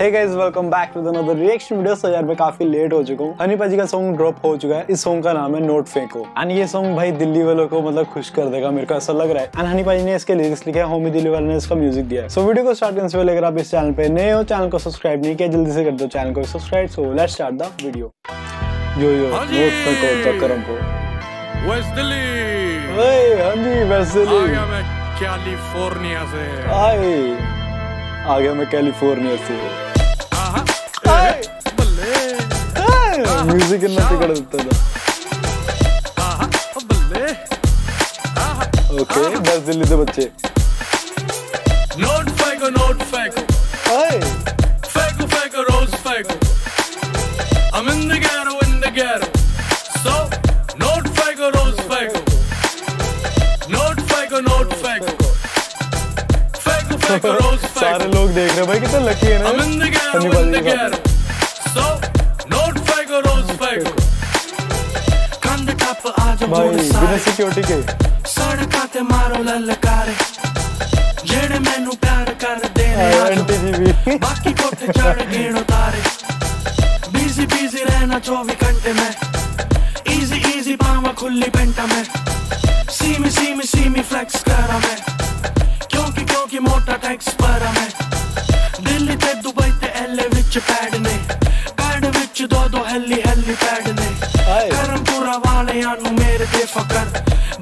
Hey guys, welcome back to another reaction video. So यार मैं काफी late हो चुका हूँ. हनी पाजी का song drop हो चुका है. इस song का नाम है Note Fenko. And ये song भाई दिल्ली वालों को मतलब खुश कर देगा, मेरे को ऐसा लग रहा है. And हनी पाजी ने इसके lyrics लिखे हैं, होमी दिल्लीवाला ने इसका music दिया है. So video को start करने से पहले अगर आप इस channel पे नए हो, channel को subscribe नहीं किया, जल्दी से कर दो channel को subscribe. So let's start the video. Yo yo, Note Fenko the Karampura. West Delhi. Hey, Honey West Delhi. आ गया मैं कैलिफोर्निया से. Hi. आ गया मैं कैलिफोर्निया से. म्यूजिक इतना पकड़ देता था. ओके, बस दिल्ली से बच्चे. Note Fenko, Fenko Fenko, Rose Fenko. I'm in the ghetto, so Note Fenko, Rose Fenko. Note Fenko, Note Fenko. सारे लोग देख रहे हैं भाई, कितना लकी है ना Honey. So Note Fenko, Rose Fenko. भाई बिना सिक्योरिटी के MTV. बिजी बिजी रहना 24 घंटे में. Easy easy पामा खुली पेंटा में. See me flex करा मैं. मोटा टैक्स पर मैं दिल्ली ते दुबई ते एलए विच पैड विच दो हेली पैड ने करमपुरा वाले आनू मेरे ते फकर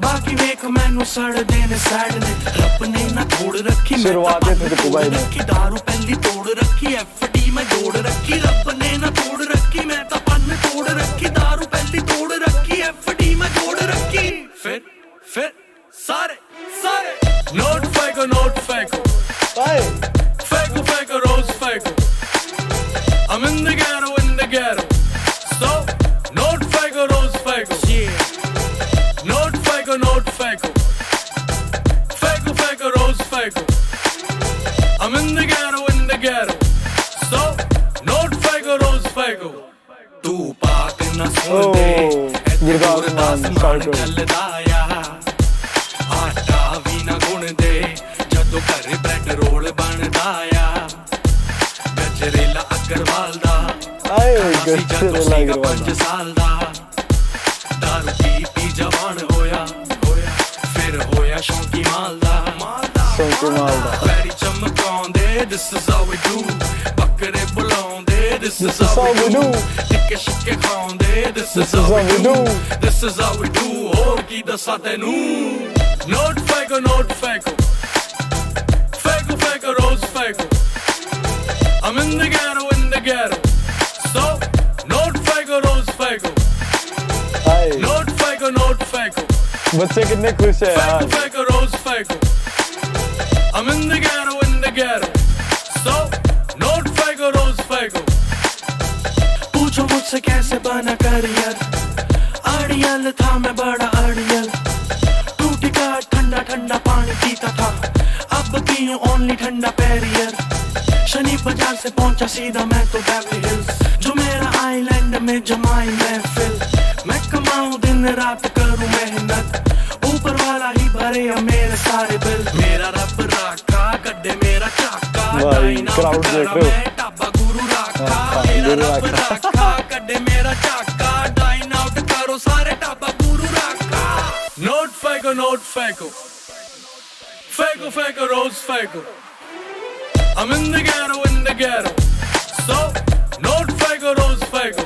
बाकी वेख मैनू सड़ देने सैड ने रब ने ना छोड़ रखी मैं की दारू पहली तोड़ रखी एफडी में जोड़ रखी रब ने ना तोड़ रखी मैं तो पन तोड़ रखी दारू पहली तोड़ रखी एफडी में जोड़ रखी फिर सारे Note Fenko, Note Fenko. Fenko Fenko, Rose Fenko. I'm in the ghetto, so Note Fenko, Rose Fenko. Yeah. Note Fenko, Note Fenko. Fenko Fenko, Rose Fenko. I'm in the ghetto, so Note Fenko, Rose Fenko. Tu baat na sun de, Gurdasman start. This is how we do. Bakre bulaunde. This is how we do. Tikke shikke khaunde. This is how we do. This is how we do. Aur ki dasa tenu. Note Fenko, Note Fenko. Fenko Fenko, Rose Fenko. I'm in the ghetto, so Note Fenko, Rose Fenko. Note Fenko, Note Fenko. बच्चे कितने खुश हैं यार. Fenko Fenko, Rose Fenko. I'm in the ghetto, so Note Fenko, Rose Fenko. पूछो मुझसे कैसे बना career, आड़ियल था मैं बड़ा आड़ियल. टूटी का ठंडा ठंडा पानी पीता था, अब पीऊं only ठंडा पेरियर. शनिबाजार से पहुंचा सीधा मैं तो बेवली हिल्स, जो मेरा आइलैंड में जमाई महफिल. मैं कमाऊं दिन रात करूं मेहनत, ऊपर वाला ही भरे मेरे सारे बिल. मेरा रब राखा कड्डे मेरा चाका डाइना करा मैं टाबा गुरु राखा. मेरा रब राखा कड्डे मेरा चाका डाइन आउट करो सारे टाबा गुरु राखा. Note Fenko, Note Fenko. Fenko Fenko, Rose Fenko. I'm in the ghetto, so Note Fenko, Rose Fenko.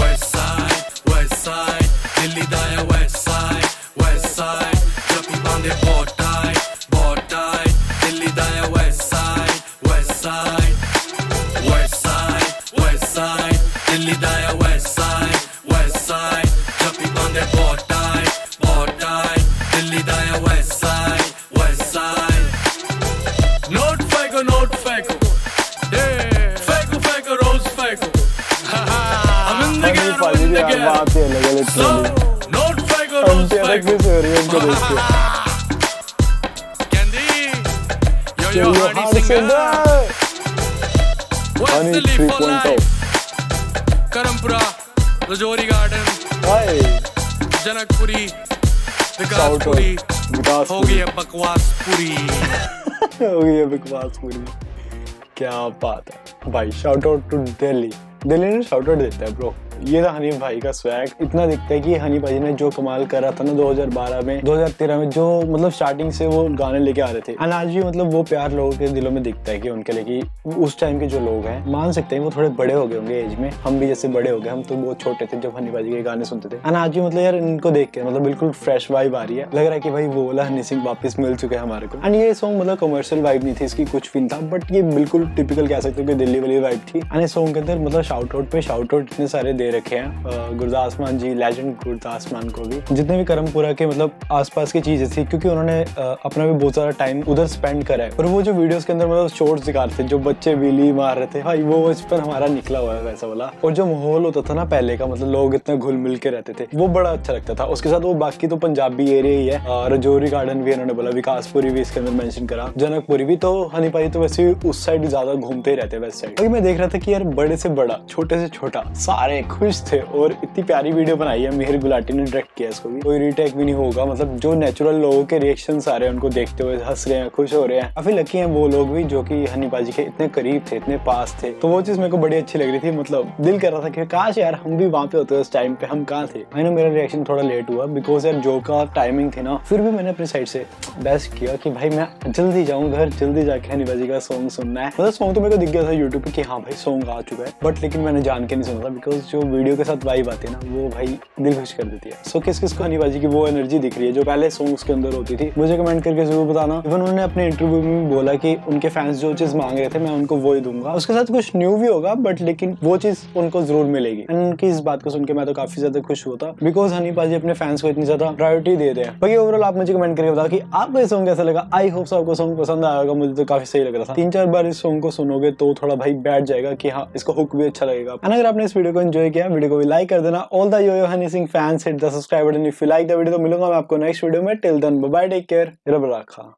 West side, Delhi daya west side, chapi bande bow tie, Delhi daya west side, west side, west side, Delhi daya west side, chapi bande bow tie, Delhi daya west side. Note Fenko, Note Fenko. Fenko Fenko, Rose Fenko. I'm in the ghetto, in the ghetto, so Note Fenko, Rose Fenko. Candy, Yo Yo Honey Singh. West Delhi for life. Karampura, Rajouri Garden, Janak Puri, Vikas Puri. हो गई है बकवास पूरी। हो गई है बकवास पूरी। क्या बात है भाई, shout out to Delhi. Delhi ने शाउट आउट देता है ब्रो। ये था हनीफ भाई का स्वैग। इतना दिखता है कि हनी भाई ने जो कमाल करा था ना 2012 में 2013 में, जो मतलब स्टार्टिंग से वो गाने लेके आ रहे थे, और आज भी मतलब वो प्यार लोगों के दिलों में दिखता है कि उनके लिए कि उस टाइम के जो लोग हैं, मान सकते हैं वो थोड़े बड़े हो गए होंगे एज में, हम भी जैसे बड़े हो गए, हम तो बहुत छोटे थे जब हनी भाई के गाने सुनते थे, और आज भी मतलब यार इनको देख के मतलब बिल्कुल फ्रेश वाइब आ रही है, लग रहा है कि भाई वो वाला हनी सिंह वापस मिल चुके हैं हमारे को। एंड ये सॉन्ग मतलब कमर्शियल वाइब नहीं थी इसकी, कुछ भी था, बट ये बिल्कुल टिपिकल कह सकते हो कि दिल्ली वाली वाइब थी। एंड इस सॉन्ग के अंदर मतलब शाउट आउट पे शाउट आउट इतने सारे दे रखे हैं गुरदासमान जी, लेजेंड गुरदासमान को भी, जितने भी करमपुरा के मतलब आसपास की चीजें थी, क्योंकि उन्होंने अपना भी बहुत सारा टाइम उधर स्पेंड करा है। और वो जो वीडियोस के अंदर मतलब शॉर्ट्स दिखा रहे थे, जो बच्चे बिल्ली मार रहे थे भाई, वो उस पर हमारा निकला हुआ है वैसा वाला। और जो माहौल होता था ना पहले का, मतलब लोग इतने घुल मिल के रहते थे, वो बड़ा अच्छा लगता था। उसके साथ वो बाकी तो पंजाबी एरिया ही है, रजौरी गार्डन भी उन्होंने बोला, विकासपुरी भी इसके अंदर मेंशन करा, जनकपुरी भी, तो हनी भाई तो वैसे भी उस साइड ज्यादा घूमते ही रहते वैसे साइड। मैं देख रहा था कि यार बड़े से बड़ा छोटे से छोटा सारे खुश थे, और इतनी प्यारी वीडियो बनाई है, मिहिर गुलाटी ने डायरेक्ट किया इसको भी, कोई रीटेक भी नहीं होगा, मतलब जो नेचुरल लोगों के रिएक्शंस आ रहे हैं उनको देखते हुए हंस रहे हैं, खुश हो रहे हैं। काफी लकी हैं वो लोग भी जो कि हनी बाजी के इतने करीब थे, इतने पास थे, तो वो चीज मेरे को बड़ी अच्छी लग रही थी। मतलब दिल कर रहा था कि काश यार हम भी वहाँ पे होते, उस टाइम पे हम कहाँ थे। आई नो मेरा रिएक्शन थोड़ा लेट हुआ बिकॉज यार जो का टाइमिंग थी ना, फिर भी मैंने अपनी साइड से बेस्ट किया कि भाई मैं जल्दी जाऊँ घर, जल्दी जाके हनी बाजी का सॉन्ग सुनना है। मतलब सॉन्ग तो मेरे को दिख गया था यूट्यूब पे कि हाँ भाई सॉन्ग आ चुका है, बट लेकिन मैंने जान के नहीं सुना, बिकॉज जो वीडियो के साथ वाइब आती है ना, वो भाई दिल खुश कर देती है। सो किस किस को हनी बाजी की वो एनर्जी दिख रही है जो पहले सॉन्ग्स के अंदर होती थी, मुझे कमेंट करके जरूर बताना। इवन उन्होंने अपने इंटरव्यू में भी बोला कि उनके फैंस जो चीज मांग रहे थे मैं उनको वो ही दूंगा, उसके साथ कुछ न्यू भी होगा बट लेकिन वो चीज उनको जरूर मिलेगी। एंड उनकी इस बात को सुनकर मैं तो काफी ज्यादा खुश हुआ था, बिकॉज हनी बाजी अपने फैंस को इतनी ज्यादा प्रायोरिटी देते हैं। बाकी ओवरऑल आप मुझे कमेंट करके बताओ कि आपको ये सॉन्ग कैसा लगा। आई होप आपको सॉन्ग पसंद आएगा, मुझे तो काफी सही लग रहा था। 3-4 बार इस सॉन्ग को सुनोगे तो थोड़ा भाई बैठ जाएगा कि हाँ इसको हुक भी अच्छा लगेगा। अगर आपने वीडियो को एंजॉय किया, वीडियो को भी लाइक कर देना। All the yo yo Honey Singh fans hit the subscribe button if you like the video. तो मिलूंगा मैं आपको नेक्स्ट वीडियो में, till then bye bye, take care, रब राखा।